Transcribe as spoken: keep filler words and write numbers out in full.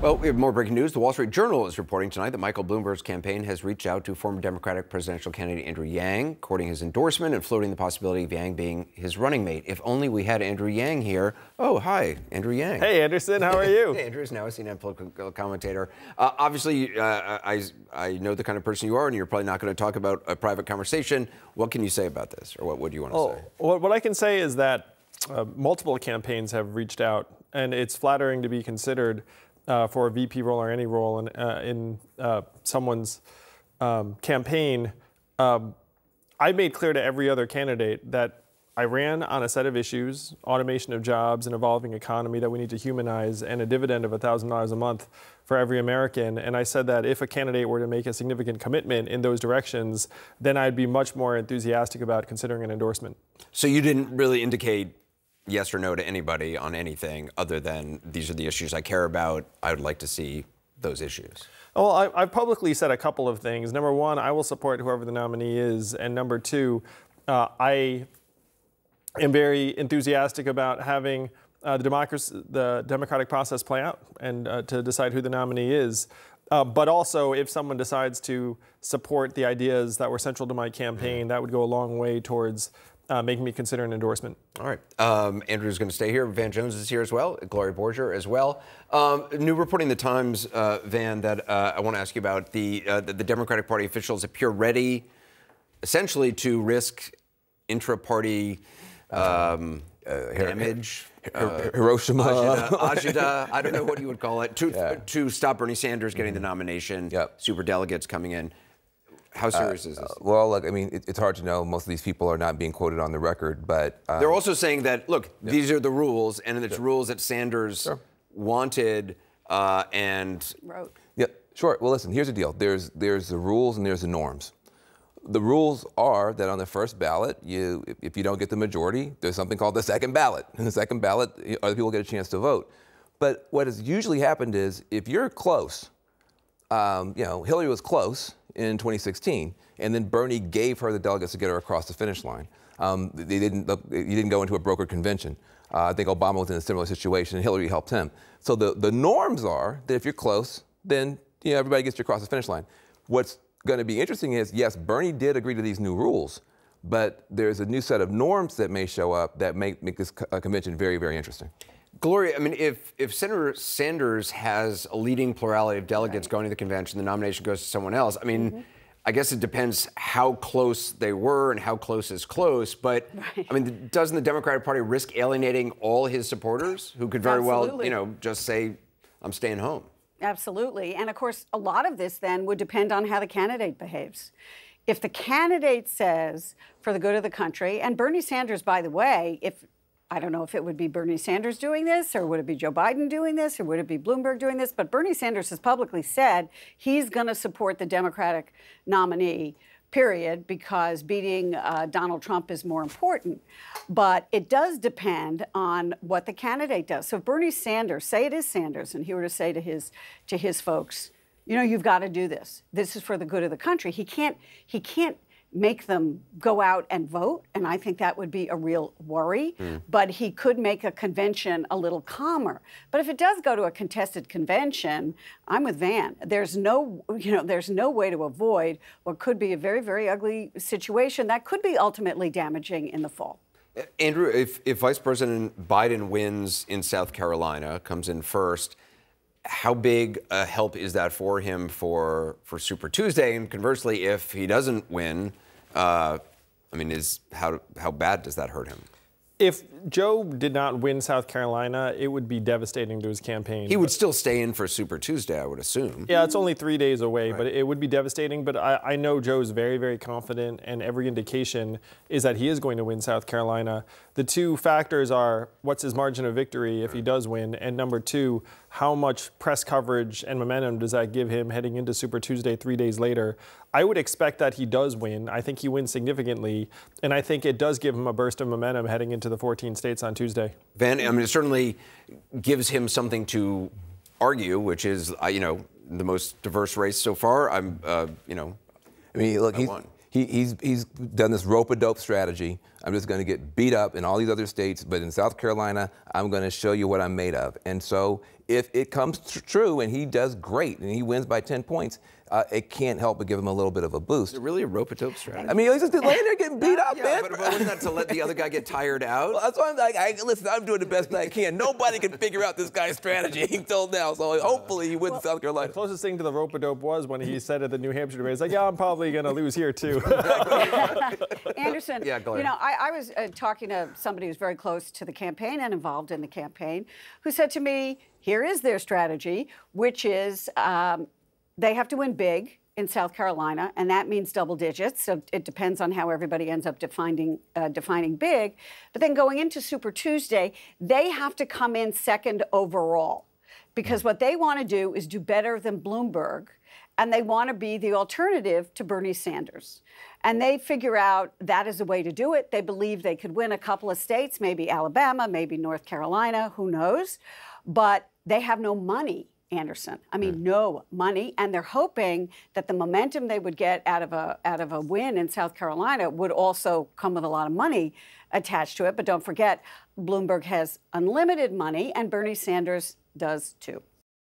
Well, we have more breaking news. The Wall Street Journal is reporting tonight that Michael Bloomberg's campaign has reached out to former Democratic presidential candidate Andrew Yang, courting his endorsement and floating the possibility of Yang being his running mate. If only we had Andrew Yang here. Oh, hi, Andrew Yang. Hey, Anderson, how are you? Andrew is now a C N N political commentator. Uh, obviously, uh, I, I know the kind of person you are, and you're probably not going to talk about a private conversation. What can you say about this, or what would you want to oh, say? Well, what I can say is that uh, multiple campaigns have reached out, and it's flattering to be considered Uh, for a V P role or any role in, uh, in uh, someone's um, campaign. um, I made clear to every other candidate that I ran on a set of issues, automation of jobs, an evolving economy that we need to humanize, and a dividend of one thousand dollars a month for every American. And I said that if a candidate were to make a significant commitment in those directions, then I'd be much more enthusiastic about considering an endorsement. So you didn't really indicate yes or no to anybody on anything other than these are the issues I care about, I would like to see those issues? Well, I, I've publicly said a couple of things. Number one, I will support whoever the nominee is. And number two, uh, I am very enthusiastic about having uh, the, democracy, the democratic process play out and uh, to decide who the nominee is. Uh, but also, if someone decides to support the ideas that were central to my campaign, mm-hmm. that would go a long way towards Uh, making me consider an endorsement. All right. Um, Andrew's going to stay here. Van Jones is here as well. Gloria Borger as well. Um, new reporting in the Times, uh, Van, that uh, I want to ask you about. The, uh, the, the Democratic Party officials appear ready, essentially, to risk intra-party um, uh, damage. Uh, Hiroshima. Agenda, agenda, I don't know what you would call it, to, yeah. to stop Bernie Sanders getting mm-hmm. the nomination, yep. superdelegates coming in. How serious uh, is this? Well, look, I mean, it, it's hard to know. Most of these people are not being quoted on the record, but Um, they're also saying that, look, yeah. these are the rules, and it's sure. rules that Sanders sure. wanted uh, and wrote. Yeah, sure. Well, listen, here's the deal. There's, there's the rules and there's the norms. The rules are that on the first ballot, you if you don't get the majority, there's something called the second ballot. And the second ballot, other people get a chance to vote. But what has usually happened is if you're close, um, you know, Hillary was close in twenty sixteen, and then Bernie gave her the delegates to get her across the finish line. Um, they didn't, they didn't go into a brokered convention. Uh, I think Obama was in a similar situation, and Hillary helped him. So the, the norms are that if you're close, then you know, everybody gets you across the finish line. What's going to be interesting is, yes, Bernie did agree to these new rules, but there's a new set of norms that may show up that make, make this uh, convention very, very interesting. Gloria, I mean, if, if Senator Sanders has a leading plurality of delegates right. going to the convention, the nomination goes to someone else. I mean, mm-hmm. I guess it depends how close they were and how close is close. But, right. I mean, doesn't the Democratic Party risk alienating all his supporters who could very Absolutely. well, you know, just say, I'm staying home? Absolutely. And, of course, a lot of this then would depend on how the candidate behaves. If the candidate says, for the good of the country, and Bernie Sanders, by the way, if I don't know if it would be Bernie Sanders doing this, or would it be Joe Biden doing this, or would it be Bloomberg doing this? But Bernie Sanders has publicly said he's going to support the Democratic nominee, period, because beating uh, Donald Trump is more important. But it does depend on what the candidate does. So if Bernie Sanders, say it is Sanders, and he were to say to his, to his folks, you know, you've got to do this. This is for the good of the country. He can't, he can't make them go out and vote, and I think that would be a real worry. Mm. But he could make a convention a little calmer. But if it does go to a contested convention, I'm with Van. There's no, you know, there's no way to avoid what could be a very, very ugly situation that could be ultimately damaging in the fall. Andrew, if, if Vice President Biden wins in South Carolina, comes in first, how big a help is that for him for for Super Tuesday? And conversely, if he doesn't win, uh, I mean, is how how bad does that hurt him? If Joe did not win South Carolina, it would be devastating to his campaign. He would still stay in for Super Tuesday, I would assume. Yeah, it's only three days away, right. but it would be devastating. But I, I know Joe's very, very confident, and every indication is that he is going to win South Carolina. The two factors are, what's his margin of victory if he does win? And number two, how much press coverage and momentum does that give him heading into Super Tuesday three days later? I would expect that he does win. I think he wins significantly, and I think it does give him a burst of momentum heading into the fourteen states on Tuesday. Van, I mean, it certainly gives him something to argue, which is, uh, you know, the most diverse race so far. I'm, uh, you know, I mean, look, he's, he, he's he's done this rope-a-dope strategy. I'm just going to get beat up in all these other states. But in South Carolina, I'm going to show you what I'm made of. And so if it comes tr true and he does great and he wins by ten points, uh, it can't help but give him a little bit of a boost. Is it really a rope-a-dope strategy? I mean, he's just laying there getting beat up, yeah, man. But, but wasn't that to let the other guy get tired out? Well, that's why I'm like, I, listen, I'm doing the best I can. Nobody can figure out this guy's strategy until now. So hopefully he wins well, South Carolina. The closest thing to the rope-a-dope was when he said at the New Hampshire debate, he's like, yeah, I'm probably going to lose here, too. Anderson, yeah, you know, I, I was uh, talking to somebody who's very close to the campaign and involved in the campaign, who said to me, here is their strategy, which is um, they have to win big in South Carolina, and that means double digits. So it depends on how everybody ends up defining uh, defining big. But then going into Super Tuesday, they have to come in second overall, because what they want to do is do better than Bloomberg, and they want to be the alternative to Bernie Sanders. And they figure out that is the way to do it. They believe they could win a couple of states, maybe Alabama, maybe North Carolina, who knows. But they have no money, Anderson. I mean, no money. And they're hoping that the momentum they would get out of a out of a win in South Carolina would also come with a lot of money attached to it. But don't forget, Bloomberg has unlimited money, and Bernie Sanders does too.